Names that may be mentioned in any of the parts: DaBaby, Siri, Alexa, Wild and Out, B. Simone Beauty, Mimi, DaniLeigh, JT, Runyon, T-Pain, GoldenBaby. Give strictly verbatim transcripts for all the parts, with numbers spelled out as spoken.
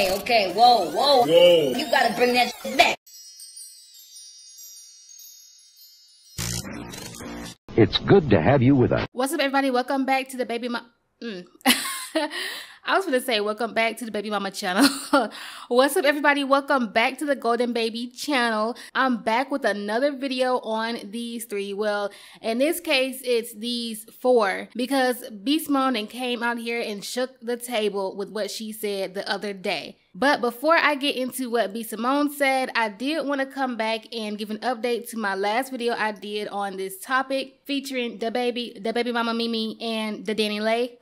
Hey, okay, whoa, whoa, whoa. You gotta bring that shit back. It's good to have you with us. What's up, everybody? Welcome back to the Baby Mama. Mm. I was gonna say welcome back to the Baby Mama channel. What's up, everybody? Welcome back to the GoldenBaby channel. I'm back with another video on these three. Well, in this case, it's these four, because B. Simone came out here and shook the table with what she said the other day. But before I get into what B. Simone said, I did want to come back and give an update to my last video I did on this topic featuring DaBaby, DaBaby Mama Mimi, and the DaniLeigh.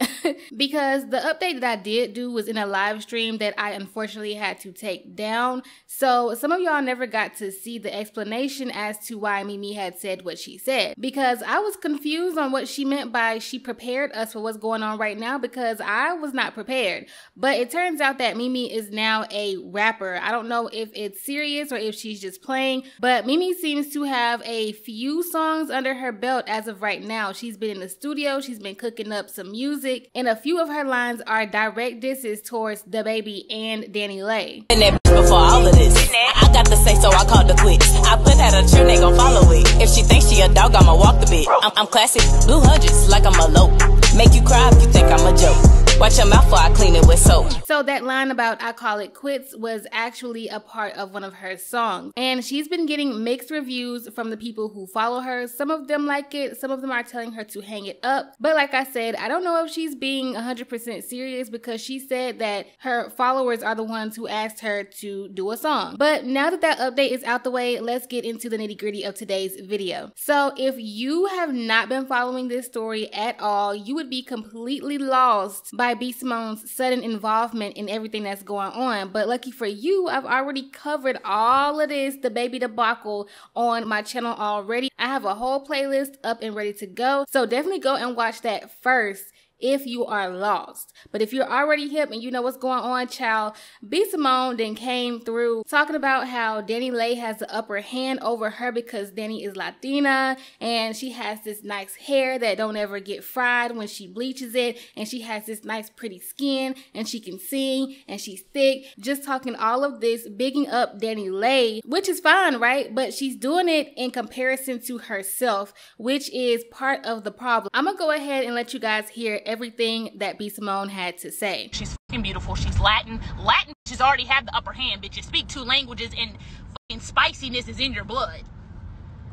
Because the update that I did do was in a live stream that I unfortunately had to take down. So some of y'all never got to see the explanation as to why Mimi had said what she said. Because I was confused on what she meant by she prepared us for what's going on right now, because I was not prepared. But it turns out that Mimi is now a rapper. I don't know if it's serious or if she's just playing, but Mimi seems to have a few songs under her belt as of right now. She's been in the studio, she's been cooking up some music, and a few of her lines are direct disses towards DaBaby and DaniLeigh. And that bitch before all of this, I got to say, so I called the quits. I put out a trim, they gon' follow it. If she thinks she a dog, I'ma walk the bit. I'm, I'm classic, blue hundreds, like I'm a low. Make you cry if you think I'm a joke. Watch your mouth while I clean it with soap. So that line about I call it quits was actually a part of one of her songs. And she's been getting mixed reviews from the people who follow her. Some of them like it. Some of them are telling her to hang it up. But like I said, I don't know if she's being one hundred percent serious, because she said that her followers are the ones who asked her to do a song. But now that that update is out the way, let's get into the nitty gritty of today's video. So if you have not been following this story at all, you would be completely lost by B. Simone's sudden involvement in everything that's going on. But lucky for you, I've already covered all of this DaBaby debacle on my channel already. I have a whole playlist up and ready to go, so definitely go and watch that first if you are lost. But if you're already hip and you know what's going on, child, B. Simone then came through talking about how DaniLeigh has the upper hand over her because Dani is Latina and she has this nice hair that don't ever get fried when she bleaches it, and she has this nice pretty skin and she can sing and she's thick. Just talking all of this, bigging up DaniLeigh, which is fine, right? But she's doing it in comparison to herself, which is part of the problem. I'm gonna go ahead and let you guys hear everything that B. Simone had to say. She's fucking beautiful. She's Latin. Latin bitches already have the upper hand, bitches. Speak two languages and fucking spiciness is in your blood.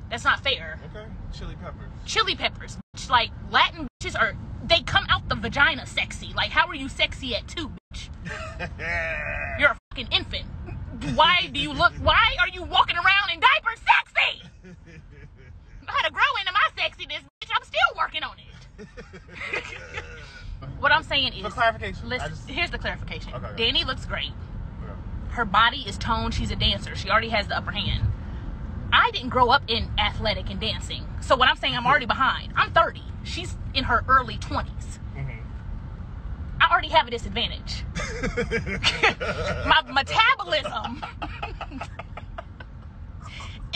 That's not fair. Okay. Chili peppers. Chili peppers. Bitch. Like, Latin bitches are, they come out the vagina sexy. Like, how are you sexy at two, bitch? You're a fucking infant. Why do you look, why are you walking around in diapers sexy? I had to grow into my sexiness, bitch. I'm still working on it. What I'm saying is, for clarification, listen, just, here's the clarification. Okay, okay. Dani looks great. Yeah. Her body is toned. She's a dancer. She already has the upper hand. I didn't grow up in athletic and dancing. So what I'm saying, I'm already behind. I'm thirty. She's in her early twenties. Mm-hmm. I already have a disadvantage. My metabolism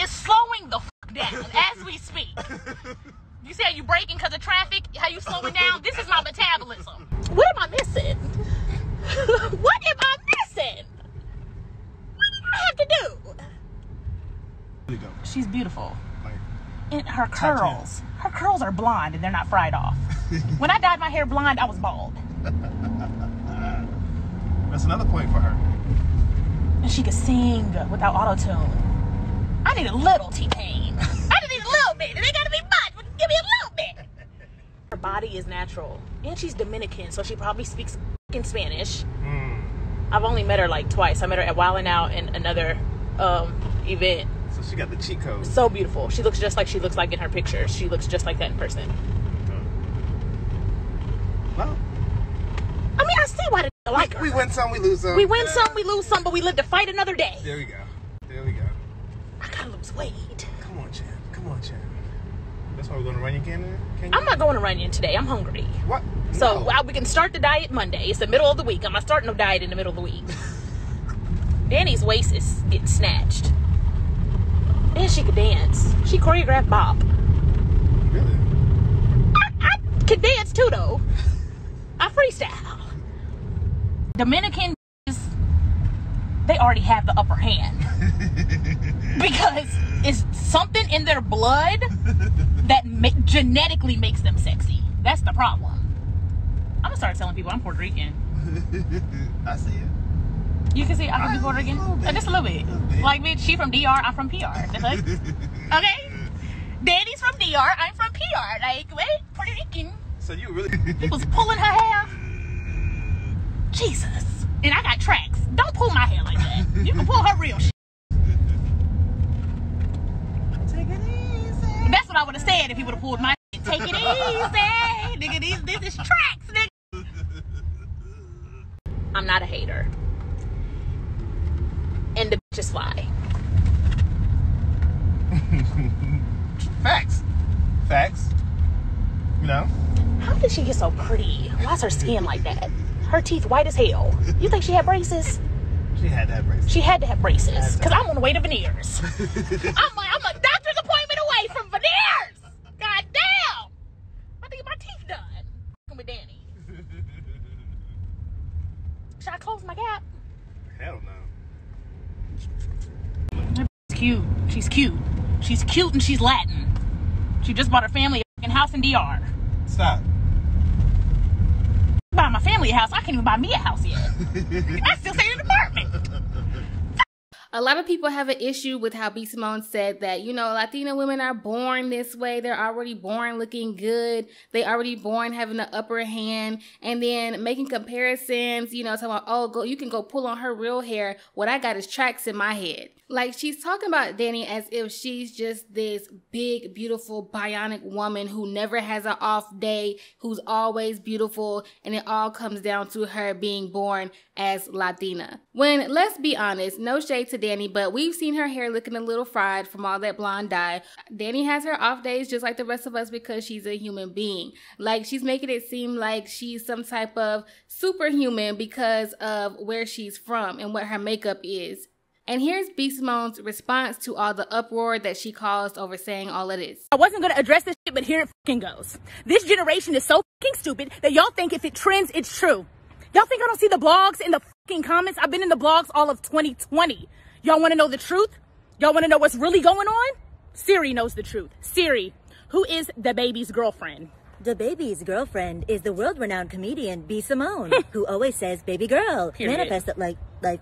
is slowing the fuck down as we speak. You see how you braking because of traffic? How you slowing down? This is my metabolism. What am I missing? What am I missing? What did I have to do? There you go. She's beautiful. Like, and her curls. Her curls are blonde and they're not fried off. When I dyed my hair blonde, I was bald. That's another point for her. And she could sing without auto-tune. I need a little T-Pain. I need a little bit. It ain't gotta be much. Give me a little bit. Her body is natural. And she's Dominican, so she probably speaks f***ing Spanish. Mm. I've only met her like twice. I met her at Wild and Out and another um, event. So she got the cheat code. So beautiful. She looks just like she looks like in her pictures. She looks just like that in person. Mm-hmm. Well, I mean, I see why the d*** like her. We win some, we lose some. We win yeah. some, we lose some, but we live to fight another day. There we go. There we go. I gotta lose weight. Come on, champ. Come on, champ. That's why we're going to Runyon, Canada? Can I'm not going to Runyon today. I'm hungry. What? No. So I, we can start the diet Monday. It's the middle of the week. I'm not starting no diet in the middle of the week. Dani's waist is getting snatched. And she could dance. She choreographed bop. Really? I, I could dance too, though. I freestyle. Dominican already have the upper hand. Because it's something in their blood that ma genetically makes them sexy. That's the problem. I'm gonna start telling people I'm Puerto Rican. I see it. You can see I can be Puerto Rican? Just, just a little bit. Like, bitch, she from D R, I'm from P R. Like, okay? Daddy's from D R, I'm from P R. Like, wait, Puerto Rican. So you really... People's pulling her hair. Jesus. And I got tracks. Don't pull my hair like that. You can pull her real shit. Take it easy. That's what I would have said if he would have pulled my shit. Take it easy. Nigga, these, this is tracks, nigga. I'm not a hater. And the bitch is fly. Facts. Facts. You know? How did she get so pretty? Why is her skin like that? Her teeth white as hell. You think she had braces? She had to have braces. She had to have braces. Because I'm on the way to veneers. I'm, like, I'm a doctor's appointment away from veneers. God damn. I'm about to get my teeth done. I'm with Danny. Should I close my gap? Hell no. That bitch is cute. She's cute. She's cute and she's Latin. She just bought her family a house in D R. Stop. Buy my family a house. I can't even buy me a house yet. I still stay in an apartment. A lot of people have an issue with how B. Simone said that, you know, Latina women are born this way. They're already born looking good. They already born having the upper hand. And then making comparisons, you know, talking about, oh, go, you can go pull on her real hair. What I got is tracks in my head. Like, she's talking about Danny as if she's just this big, beautiful, bionic woman who never has an off day, who's always beautiful, and it all comes down to her being born as Latina. When, let's be honest, no shade to Danny, but we've seen her hair looking a little fried from all that blonde dye. Danny has her off days just like the rest of us because she's a human being. Like, she's making it seem like she's some type of superhuman because of where she's from and what her makeup is. And here's B. Simone's response to all the uproar that she caused over saying all of this. I wasn't going to address this shit, but here it fucking goes. This generation is so fucking stupid that y'all think if it trends, it's true. Y'all think I don't see the blogs in the fucking comments? I've been in the blogs all of twenty twenty. Y'all want to know the truth? Y'all want to know what's really going on? Siri knows the truth. Siri, who is DaBaby's girlfriend? DaBaby's girlfriend is the world-renowned comedian B. Simone, who always says, baby girl, manifest it like, like...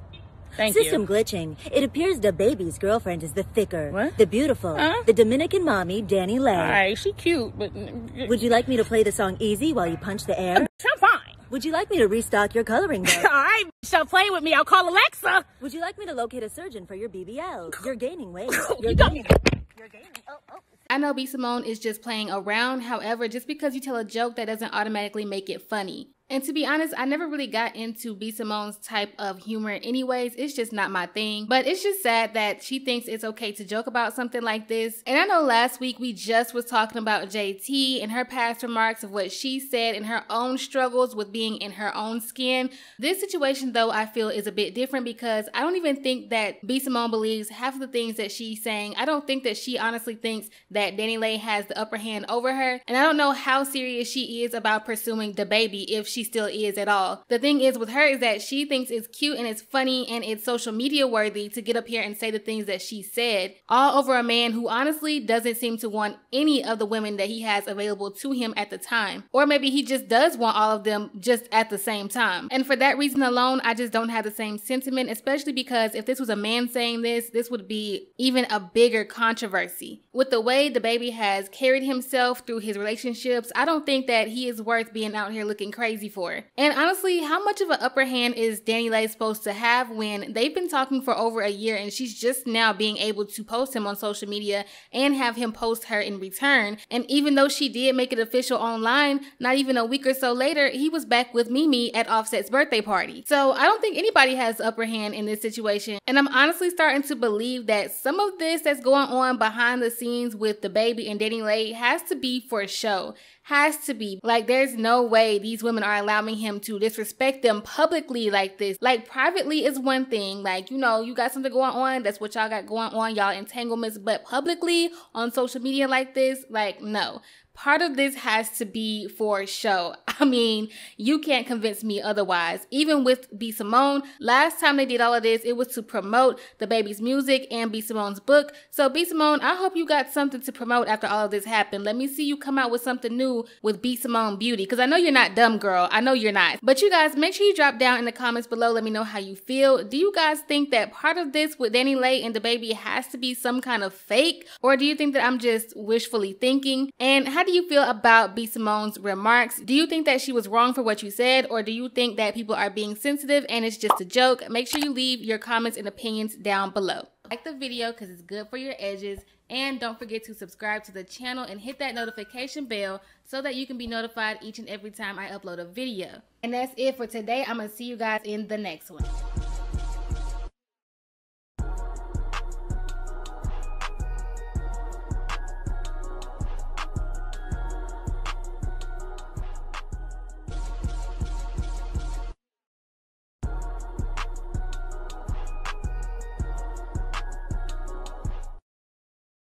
Thank System you. glitching. It appears DaBaby's girlfriend is the thicker, what? the beautiful, huh? the Dominican mommy, DaniLeigh. Alright, she cute, but... Would you like me to play the song Easy while you punch the air? I'm fine. Would you like me to restock your coloring book? Alright, stop playing with me. I'll call Alexa. Would you like me to locate a surgeon for your B B L? You're gaining weight. You're you gaining weight. You're gaining Oh, oh. I know B. Simone is just playing around. However, just because you tell a joke, that doesn't automatically make it funny. And to be honest, I never really got into B. Simone's type of humor anyways. It's just not my thing. But it's just sad that she thinks it's okay to joke about something like this. And I know last week we just was talking about J T and her past remarks of what she said and her own struggles with being in her own skin. This situation though, I feel is a bit different because I don't even think that B. Simone believes half of the things that she's saying. I don't think that she honestly thinks that DaniLeigh has the upper hand over her. And I don't know how serious she is about pursuing DaBaby if she She still is at all. The thing is with her is that she thinks it's cute and it's funny and it's social media worthy to get up here and say the things that she said, all over a man who honestly doesn't seem to want any of the women that he has available to him at the time. Or maybe he just does want all of them just at the same time. And for that reason alone, I just don't have the same sentiment, especially because if this was a man saying this, this would be even a bigger controversy. With the way DaBaby has carried himself through his relationships, I don't think that he is worth being out here looking crazy for. And honestly, how much of an upper hand is DaniLeigh supposed to have when they've been talking for over a year and she's just now being able to post him on social media and have him post her in return? And even though she did make it official online, not even a week or so later, he was back with Mimi at Offset's birthday party. So I don't think anybody has the upper hand in this situation. And I'm honestly starting to believe that some of this that's going on behind the scenes with DaBaby and DaniLeigh has to be for show. Has to be. Like, there's no way these women are allowing him to disrespect them publicly like this. Like, privately is one thing. Like, you know, you got something going on. That's what y'all got going on. Y'all entanglements. But publicly on social media like this, like, no. part of this has to be for show. I mean, you can't convince me otherwise. Even with B. Simone, last time they did all of this, it was to promote DaBaby's music and B. Simone's book. So B. Simone, I hope you got something to promote after all of this happened. Let me see you come out with something new with B. Simone Beauty, because I know you're not dumb, girl. I know you're not. But you guys, make sure you drop down in the comments below. Let me know how you feel. Do you guys think that part of this with DaniLeigh and DaBaby has to be some kind of fake? Or do you think that I'm just wishfully thinking? And how do you feel about B. Simone's remarks? Do you think that she was wrong for what you said, or do you think that people are being sensitive and it's just a joke? Make sure you leave your comments and opinions down below. Like the video because it's good for your edges, and don't forget to subscribe to the channel and hit that notification bell so that you can be notified each and every time I upload a video. And that's it for today. I'm gonna see you guys in the next one.